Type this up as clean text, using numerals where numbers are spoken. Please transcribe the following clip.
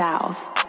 south.